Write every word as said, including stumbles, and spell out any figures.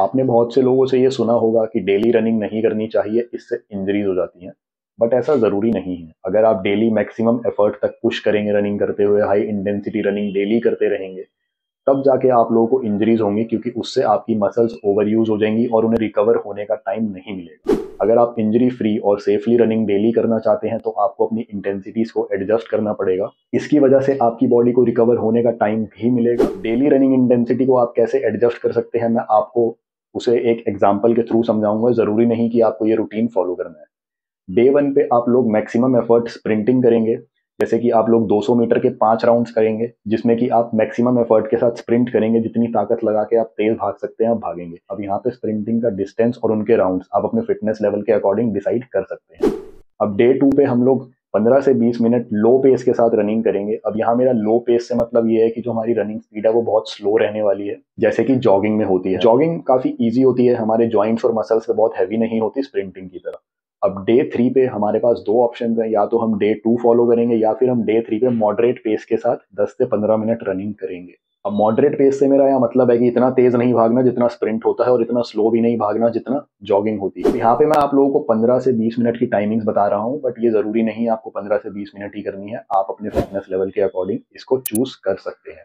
आपने बहुत से लोगों से ये सुना होगा कि डेली रनिंग नहीं करनी चाहिए, इससे इंजरीज हो जाती हैं, बट ऐसा ज़रूरी नहीं है। अगर आप डेली मैक्सिमम एफर्ट तक पुश करेंगे रनिंग करते हुए, हाई इंटेंसिटी रनिंग डेली करते रहेंगे, तब जाके आप लोगों को इंजरीज होंगी, क्योंकि उससे आपकी मसल्स ओवर यूज़ हो जाएंगी और उन्हें रिकवर होने का टाइम नहीं मिलेगा। अगर आप इंजरी फ्री और सेफली रनिंग डेली करना चाहते हैं तो आपको अपनी इंटेंसिटीज़ को एडजस्ट करना पड़ेगा। इसकी वजह से आपकी बॉडी को रिकवर होने का टाइम भी मिलेगा। डेली रनिंग इंटेंसिटी को आप कैसे एडजस्ट कर सकते हैं, मैं आपको उसे एक एग्जाम्पल के थ्रू समझाऊंगा। ज़रूरी नहीं कि आपको ये रूटीन फॉलो करना है। डे वन पे आप लोग मैक्सिमम एफर्ट स्प्रिंटिंग करेंगे, जैसे कि आप लोग दो सौ मीटर के पाँच राउंड्स करेंगे, जिसमें कि आप मैक्सिमम एफर्ट के साथ स्प्रिंट करेंगे। जितनी ताकत लगा के आप तेज भाग सकते हैं आप भागेंगे। अब यहाँ पे स्प्रिंटिंग का डिस्टेंस और उनके राउंड्स आप अपने फिटनेस लेवल के अकॉर्डिंग डिसाइड कर सकते हैं। अब डे टू पे हम लोग पंद्रह से बीस मिनट लो पेस के साथ रनिंग करेंगे। अब यहाँ मेरा लो पेस से मतलब ये है कि जो हमारी रनिंग स्पीड है वो बहुत स्लो रहने वाली है, जैसे कि जॉगिंग में होती है। जॉगिंग काफ़ी ईजी होती है, हमारे जॉइंट्स और मसल्स पे बहुत हैवी नहीं होती स्प्रिंटिंग की तरह। अब डे थ्री पे हमारे पास दो ऑप्शन हैं, या तो हम डे टू फॉलो करेंगे या फिर हम डे थ्री पे मॉडरेट पेस के साथ दस से पंद्रह मिनट रनिंग करेंगे। अब मॉडरेट पेस से मेरा यह मतलब है कि इतना तेज नहीं भागना जितना स्प्रिंट होता है, और इतना स्लो भी नहीं भागना जितना जॉगिंग होती है। यहाँ पे मैं आप लोगों को पंद्रह से बीस मिनट की टाइमिंग्स बता रहा हूँ, बट ये ज़रूरी नहीं आपको पंद्रह से बीस मिनट ही करनी है। आप अपने फिटनेस लेवल के अकॉर्डिंग इसको चूज कर सकते हैं।